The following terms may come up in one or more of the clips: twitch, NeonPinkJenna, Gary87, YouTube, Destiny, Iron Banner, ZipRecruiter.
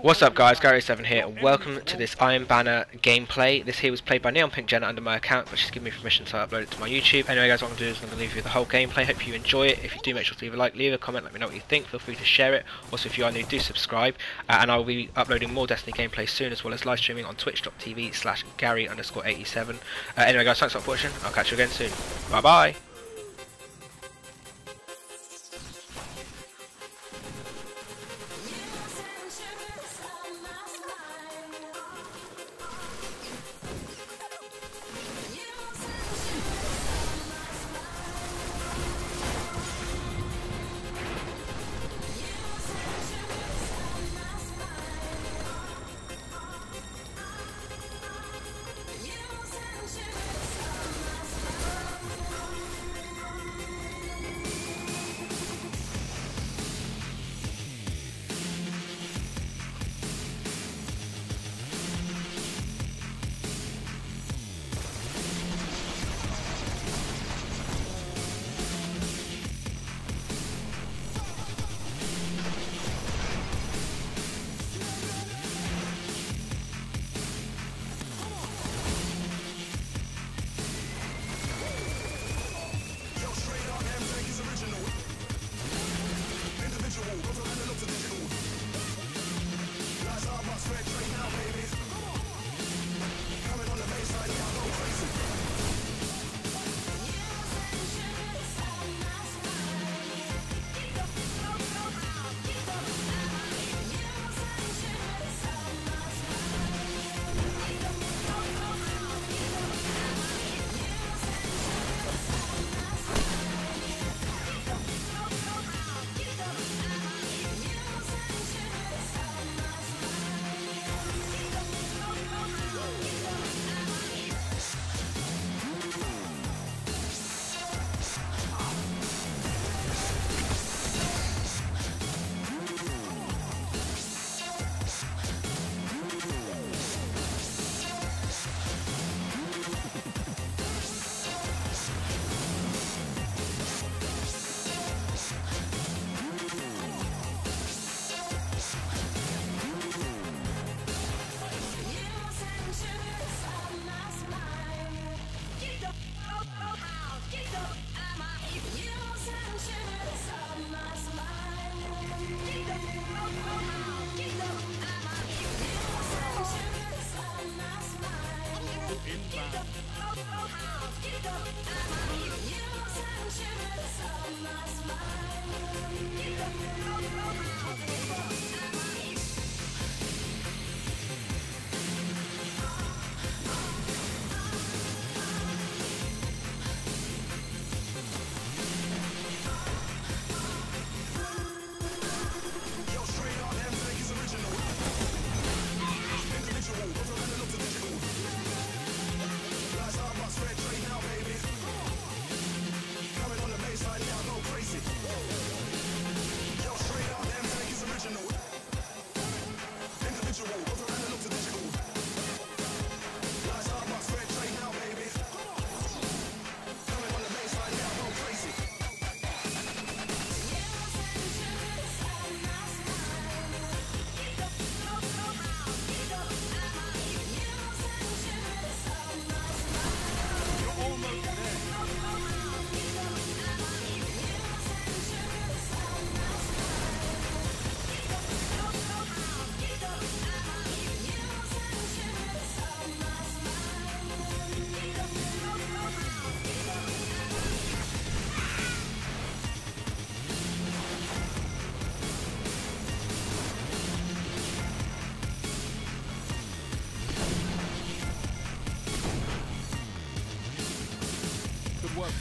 What's up guys, Gary87 here and welcome to this Iron Banner gameplay. This here was played by NeonPinkJenna under my account, which has given me permission to upload it to my YouTube. Anyway guys, what I'm going to do is I'm going to leave you the whole gameplay. Hope you enjoy it. If you do, make sure to leave a like, leave a comment, let me know what you think. Feel free to share it. Also if you are new, do subscribe. And I will be uploading more Destiny gameplay soon, as well as live streaming on twitch.tv/Gary87. Anyway guys, thanks for watching. I'll catch you again soon. Bye bye.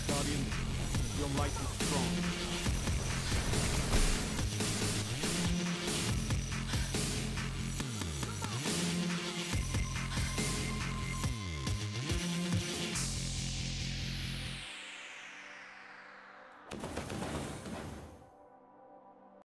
Guardian, your light is strong.